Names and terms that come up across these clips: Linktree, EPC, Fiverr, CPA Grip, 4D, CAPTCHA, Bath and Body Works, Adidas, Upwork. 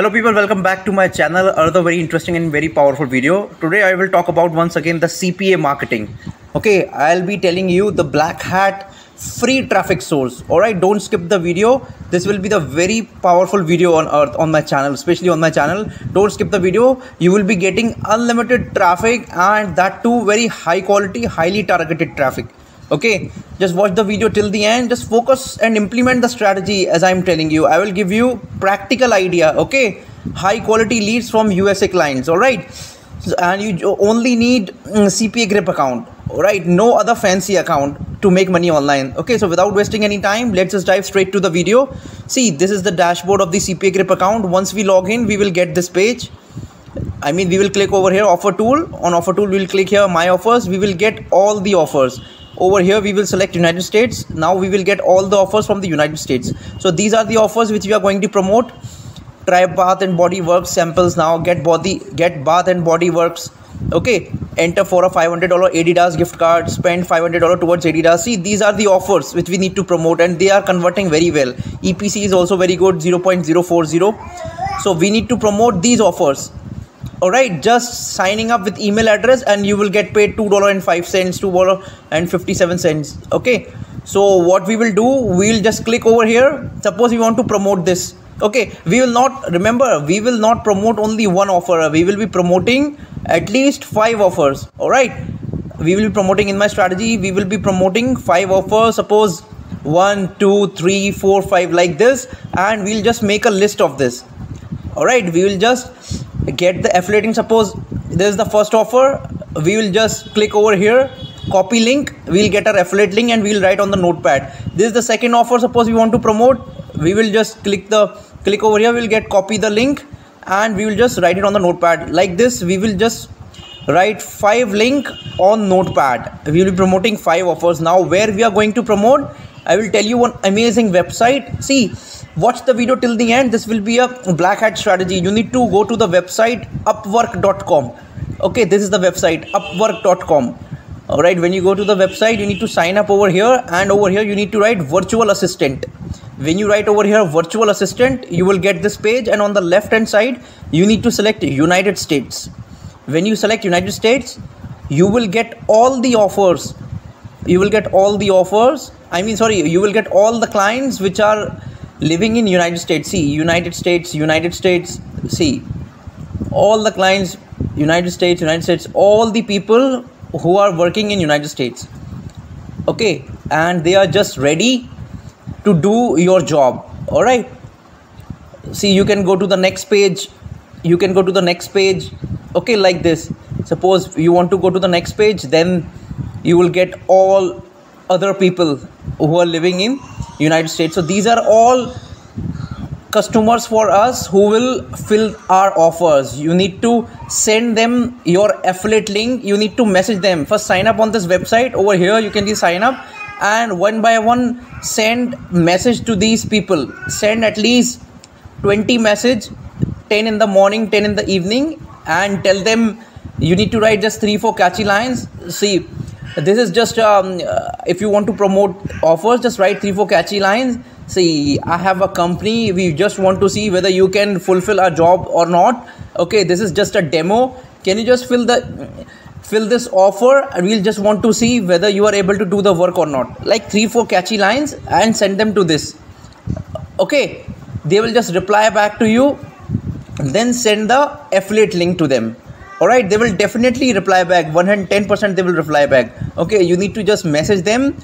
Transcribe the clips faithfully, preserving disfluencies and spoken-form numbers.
Hello people, welcome back to my channel. Another very interesting and very powerful video. Today I will talk about once again the C P A marketing. Okay, I'll be telling you the black hat free traffic source. Alright, don't skip the video. This will be the very powerful video on earth on my channel, especially on my channel. Don't skip the video. You will be getting unlimited traffic and that too very high quality, highly targeted traffic. Okay, just watch the video till the end. Just focus and implement the strategy as I'm telling you. I will give you practical idea. Okay, high quality leads from U S A clients. All right, and you only need C P A Grip account. All right, no other fancy account to make money online. Okay, so without wasting any time, let's just dive straight to the video. See, this is the dashboard of the C P A Grip account. Once we log in, we will get this page. I mean, we will click over here, offer tool. On offer tool, we will click here, my offers. We will get all the offers. Over here we will select United States. Now we will get all the offers from the United States. So these are the offers which we are going to promote. Try Bath and Body Works samples now. Get body, get Bath and Body Works. Okay. Enter for a five hundred dollar Adidas gift card. Spend five hundred dollars towards Adidas. See, these are the offers which we need to promote and they are converting very well. E P C is also very good, zero point zero four zero. So we need to promote these offers. Alright, just signing up with email address and you will get paid two dollars and five cents, two dollars and fifty-seven cents. Okay, so what we will do, we will just click over here. Suppose we want to promote this. Okay, we will not, remember, we will not promote only one offer. We will be promoting at least five offers. Alright, we will be promoting in my strategy. We will be promoting five offers. Suppose one, two, three, four, five like this. And we will just make a list of this. Alright, we will just get the affiliate link. Suppose this is the first offer, we will just click over here, copy link, we will get our affiliate link and we will write on the notepad. This is the second offer. Suppose we want to promote, we will just click the click over here, we will get copy the link and we will just write it on the notepad like this. We will just write five link on notepad. We will be promoting five offers. Now where we are going to promote, I will tell you one amazing website. See, watch the video till the end. This will be a black hat strategy. You need to go to the website upwork dot com. Okay, this is the website upwork dot com. All right, when you go to the website, you need to sign up over here and over here you need to write virtual assistant. When you write over here virtual assistant, you will get this page and on the left hand side, you need to select United States. When you select United States, you will get all the offers. You will get all the offers. I mean, sorry, you will get all the clients which are living in United States. See, United States, United States, see, all the clients, United States, United States, all the people who are working in United States. Okay, and they are just ready to do your job. All right. See, you can go to the next page. You can go to the next page. Okay, like this. Suppose you want to go to the next page, then you will get all other people who are living in United States. So these are all customers for us who will fill our offers. You need to send them your affiliate link. You need to message them. First sign up on this website. Over here you can just sign up and one by one send message to these people. Send at least twenty message, ten in the morning, ten in the evening, and tell them you need to write just three four catchy lines. See, this is just um, uh, if you want to promote offers, just write three four catchy lines. See, I have a company, we just want to see whether you can fulfill a job or not. Okay, this is just a demo. Can you just fill the fill this offer and we'll just want to see whether you are able to do the work or not. Like three four catchy lines and send them to this. Okay, they will just reply back to you and then send the affiliate link to them. Alright, they will definitely reply back. one hundred ten percent they will reply back. Okay, you need to just message them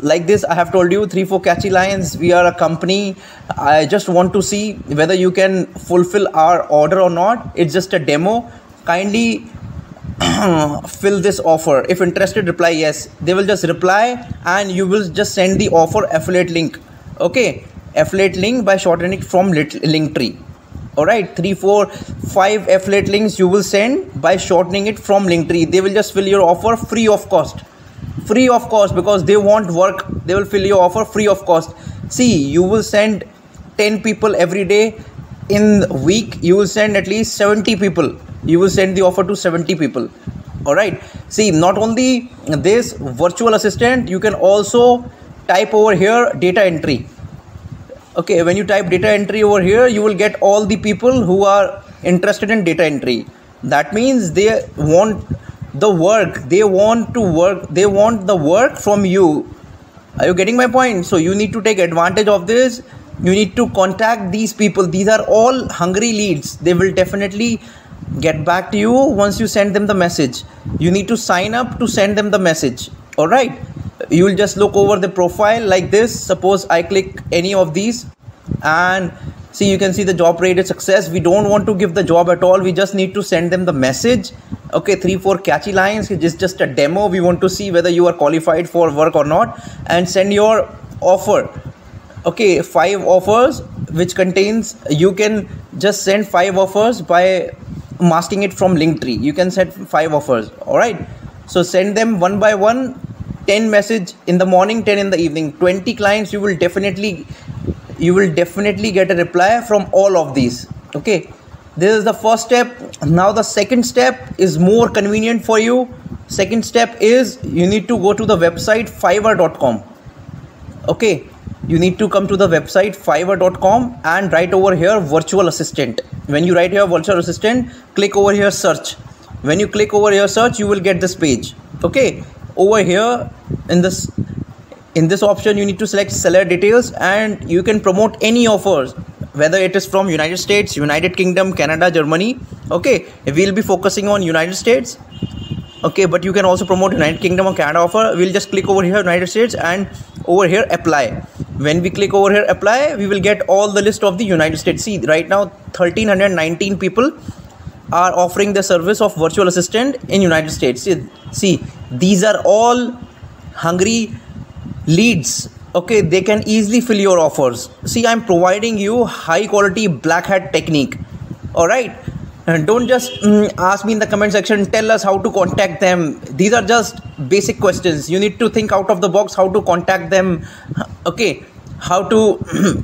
like this. I have told you three four catchy lines. We are a company. I just want to see whether you can fulfill our order or not. It's just a demo. Kindly fill this offer. If interested, reply yes. They will just reply and you will just send the offer affiliate link. Okay, affiliate link by shortening it from Linktree. Alright, three, four, five affiliate links you will send by shortening it from Linktree. They will just fill your offer free of cost. Free of cost because they want work. They will fill your offer free of cost. See, you will send ten people every day. In the week, you will send at least seventy people. You will send the offer to seventy people. Alright, see, not only this virtual assistant, you can also type over here data entry. Okay, when you type data entry over here, you will get all the people who are interested in data entry. That means they want the work, they want to work, they want the work from you. Are you getting my point? So you need to take advantage of this. You need to contact these people. These are all hungry leads. They will definitely get back to you once you send them the message. You need to sign up to send them the message. All right. You will just look over the profile like this. Suppose I click any of these and see, you can see the job rated success. We don't want to give the job at all. We just need to send them the message. Okay, three, four catchy lines. It is just a demo. We want to see whether you are qualified for work or not, and send your offer. Okay, five offers, which contains, you can just send five offers by masking it from Linktree. You can send five offers. All right. So send them one by one. ten message in the morning, ten in the evening, twenty clients. You will definitely, you will definitely get a reply from all of these. Okay. This is the first step. Now the second step is more convenient for you. Second step is you need to go to the website fiverr dot com. Okay. You need to come to the website fiverr dot com and write over here virtual assistant. When you write here virtual assistant, click over here search. When you click over here search, you will get this page. Okay. Over here in this in this option, you need to select seller details, and you can promote any offers, whether it is from United States, United Kingdom, Canada, Germany. Okay, we'll be focusing on United States. Okay, but you can also promote United Kingdom or Canada offer. We'll just click over here United States and over here apply. When we click over here apply, we will get all the list of the United States. See, right now one thousand three hundred nineteen people are offering the service of virtual assistant in United States. See, see, these are all hungry leads. Okay, they can easily fill your offers. See, I'm providing you high quality black hat technique. All right, and don't just mm, ask me in the comment section, tell us how to contact them. These are just basic questions. You need to think out of the box how to contact them. Okay, how to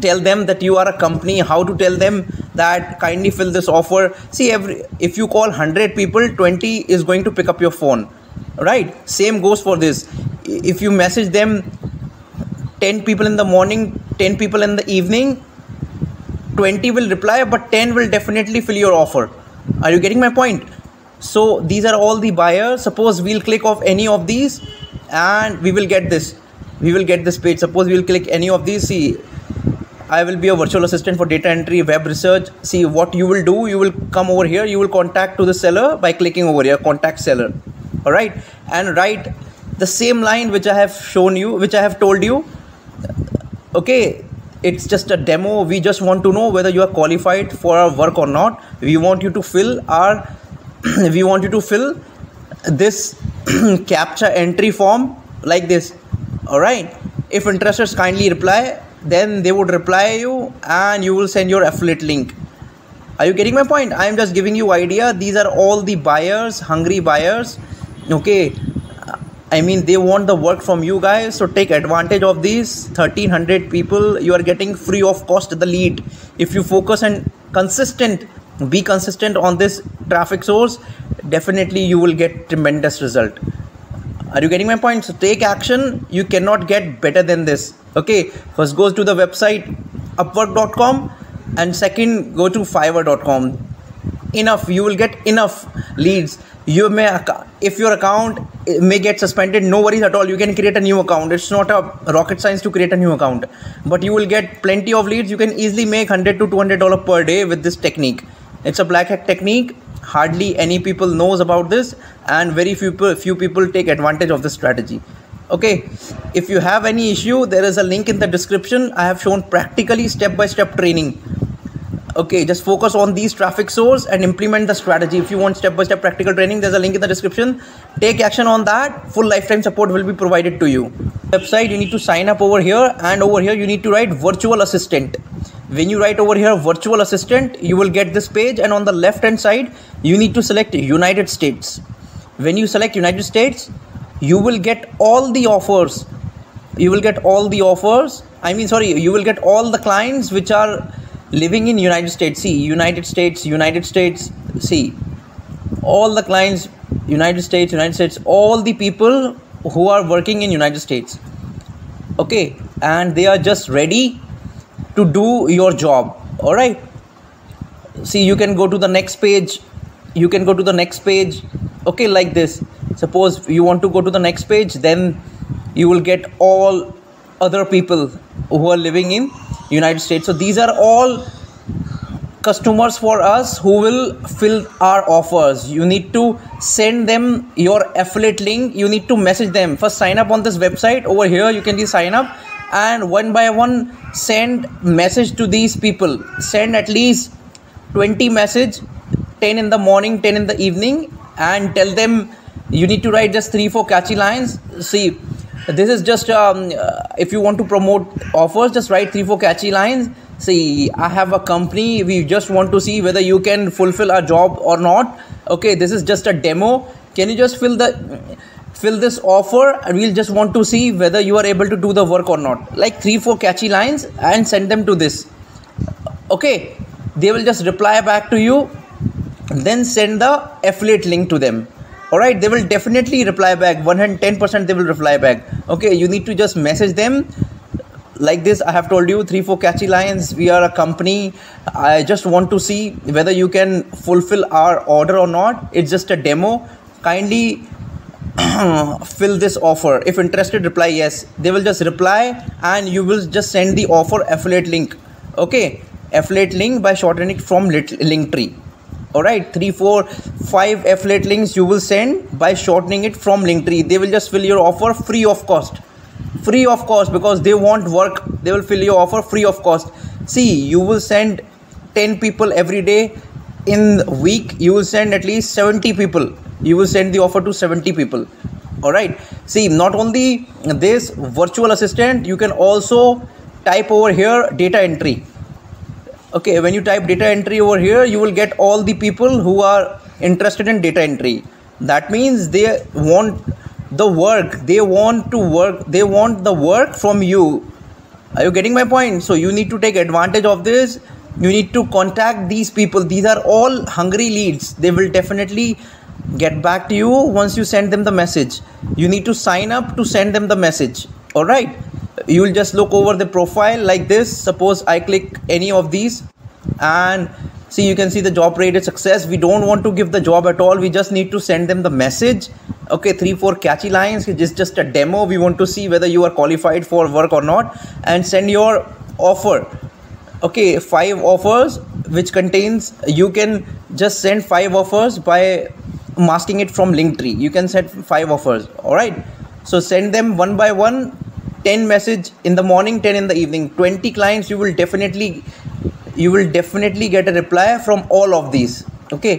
tell them that you are a company, how to tell them that kindly fill this offer. See, every if you call one hundred people, twenty is going to pick up your phone, right? Same goes for this. If you message them ten people in the morning, ten people in the evening, twenty will reply, but ten will definitely fill your offer. Are you getting my point? So these are all the buyers. Suppose we'll click off any of these and we will get this. We will get this page. Suppose we'll click any of these. See, I will be a virtual assistant for data entry, web research. See, what you will do, you will come over here, you will contact to the seller by clicking over here, contact seller. All right. And write the same line which I have shown you, which I have told you. Okay. It's just a demo. We just want to know whether you are qualified for our work or not. We want you to fill our, we want you to fill this CAPTCHA entry form like this. All right. If interested, kindly reply. Then they would reply you and you will send your affiliate link. Are you getting my point? I am just giving you idea. These are all the buyers, hungry buyers. Okay, I mean, they want the work from you guys. So take advantage of these thirteen hundred people. You are getting free of cost the lead. If you focus and consistent, be consistent on this traffic source, definitely you will get tremendous result. Are you getting my point? So take action. You cannot get better than this. Okay, first go to the website upwork dot com and second go to fiverr dot com. Enough, you will get enough leads. You may, if your account may get suspended, no worries at all. You can create a new account. It's not a rocket science to create a new account, but you will get plenty of leads. You can easily make one hundred to two hundred dollars per day with this technique. It's a black hat technique. Hardly any people knows about this, and very few few people take advantage of this strategy. Okay, if you have any issue, there is a link in the description. I have shown practically step-by-step training. Okay, just focus on these traffic source and implement the strategy. If you want step-by-step practical training, there's a link in the description. Take action on that. Full lifetime support will be provided to you. Website, you need to sign up over here, and over here you need to write virtual assistant. When you write over here virtual assistant, you will get this page, and on the left hand side you need to select United States. When you select United States, you will get all the offers. You will get all the offers. I mean, sorry, you will get all the clients which are living in United States. See, United States, United States. See, all the clients, United States, United States, all the people who are working in United States. Okay. And they are just ready to do your job. All right. See, you can go to the next page. You can go to the next page. Okay, like this. Suppose you want to go to the next page, then you will get all other people who are living in United States. So these are all customers for us who will fill our offers. You need to send them your affiliate link. You need to message them. First sign up on this website over here. You can just sign up and one by one send message to these people. Send at least twenty message, ten in the morning, ten in the evening, and tell them you need to write just three, four catchy lines. See, this is just um, uh, if you want to promote offers, just write three, four catchy lines. See, I have a company. We just want to see whether you can fulfill a job or not. Okay, this is just a demo. Can you just fill the fill this offer? We'll just want to see whether you are able to do the work or not. Like three, four catchy lines and send them to this. Okay, they will just reply back to you. Then send the affiliate link to them. Alright, they will definitely reply back. one hundred ten percent they will reply back. Okay, you need to just message them. Like this, I have told you, three four catchy lines. We are a company. I just want to see whether you can fulfill our order or not. It's just a demo. Kindly fill this offer. If interested, reply yes. They will just reply and you will just send the offer affiliate link. Okay, affiliate link by shortening it from Linktree. Alright, three, four, five affiliate links you will send by shortening it from Linktree. They will just fill your offer free of cost. Free of cost, because they want work. They will fill your offer free of cost. See, you will send ten people every day. In the week, you will send at least seventy people. You will send the offer to seventy people. Alright, see, not only this virtual assistant, you can also type over here data entry. Okay, when you type data entry over here, you will get all the people who are interested in data entry. That means they want the work. They want to work. They want the work from you. Are you getting my point? So you need to take advantage of this. You need to contact these people. These are all hungry leads. They will definitely get back to you once you send them the message. You need to sign up to send them the message. All right. You will just look over the profile like this. Suppose I click any of these and see, you can see the job rated success. We don't want to give the job at all. We just need to send them the message. Okay, three, four catchy lines. It's just a demo. We want to see whether you are qualified for work or not, and send your offer. Okay, five offers, which contains, you can just send five offers by masking it from Linktree. You can send five offers. All right. So send them one by one. ten message in the morning, ten in the evening, twenty clients. You will definitely, you will definitely get a reply from all of these. Okay,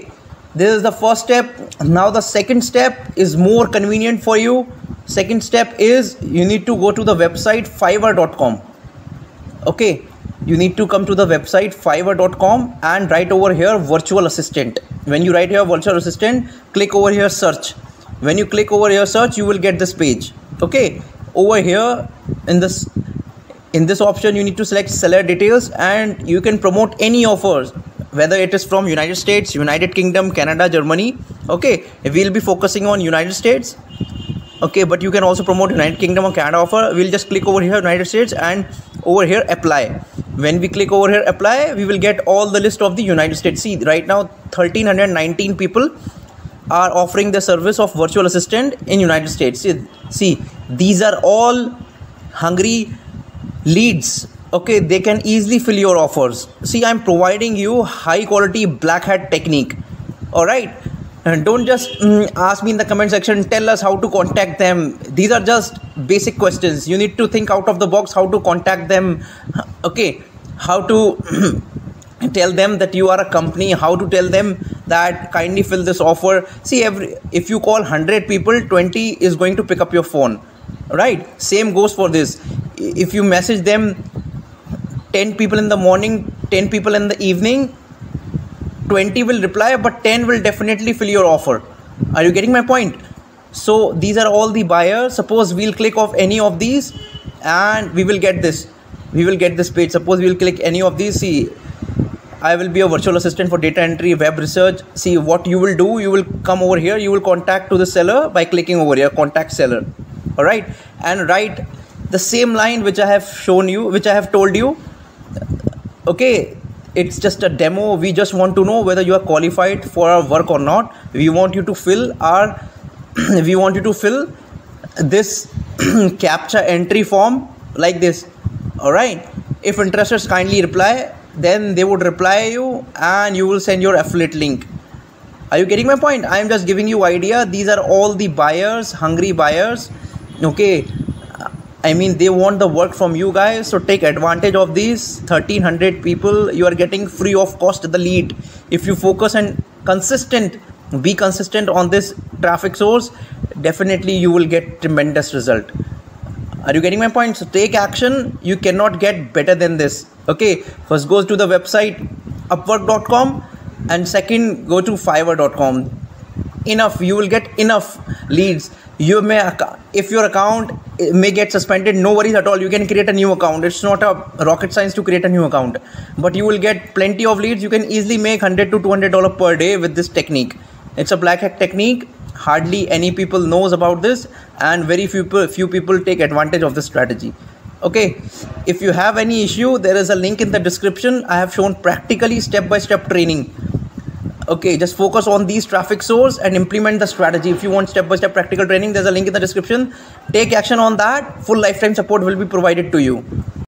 this is the first step. Now the second step is more convenient for you. Second step is you need to go to the website fiverr dot com. Okay, you need to come to the website fiverr dot com and write over here virtual assistant. When you write here virtual assistant, click over here search. When you click over here search, you will get this page. Okay. Over here in this in this option, you need to select seller details, and you can promote any offers, whether it is from United States, United Kingdom, Canada, Germany. Okay, we'll be focusing on United States. Okay, but you can also promote United Kingdom or Canada offer. We'll just click over here United States and over here apply. When we click over here apply, we will get all the list of the United States. See, right now one thousand three hundred nineteen people are offering the service of virtual assistant in United States. See, see, these are all hungry leads. Okay, they can easily fill your offers. See, I'm providing you high quality black hat technique. All right, and don't just mm, ask me in the comment section, tell us how to contact them. These are just basic questions. You need to think out of the box how to contact them. Okay, how to tell them that you are a company, how to tell them that kindly fill this offer. See, every if you call one hundred people, twenty is going to pick up your phone, right? Same goes for this. If you message them ten people in the morning, ten people in the evening, twenty will reply, but ten will definitely fill your offer. Are you getting my point? So these are all the buyers. Suppose we'll click off any of these and we will get this. We will get this page. Suppose we'll click any of these. See, I will be a virtual assistant for data entry, web research. See, what you will do, you will come over here, you will contact to the seller by clicking over here, contact seller. All right, and write the same line which I have shown you, which I have told you. okay, it's just a demo. We just want to know whether you are qualified for our work or not. We want you to fill our we want you to fill this captcha entry form like this. All right, if interested, kindly reply. Then they would reply you and you will send your affiliate link. Are you getting my point? I am just giving you idea. These are all the buyers, hungry buyers. Okay, I mean, they want the work from you guys, so take advantage of these. Thirteen hundred people you are getting free of cost the lead. If you focus and consistent, be consistent on this traffic source, definitely you will get tremendous result. Are you getting my point? So take action. You cannot get better than this. Okay, first goes to the website upwork dot com and second go to fiverr dot com. Enough, you will get enough leads. You may, if your account may get suspended, no worries at all. You can create a new account. It's not a rocket science to create a new account, but you will get plenty of leads. You can easily make one hundred to two hundred dollars per day with this technique. It's a black hat technique. Hardly any people knows about this, and very few few people take advantage of this strategy. Okay, if you have any issue, there is a link in the description. I have shown practically step by step training. Okay, just focus on these traffic source and implement the strategy. If you want step by step practical training, there's a link in the description. Take action on that. Full lifetime support will be provided to you.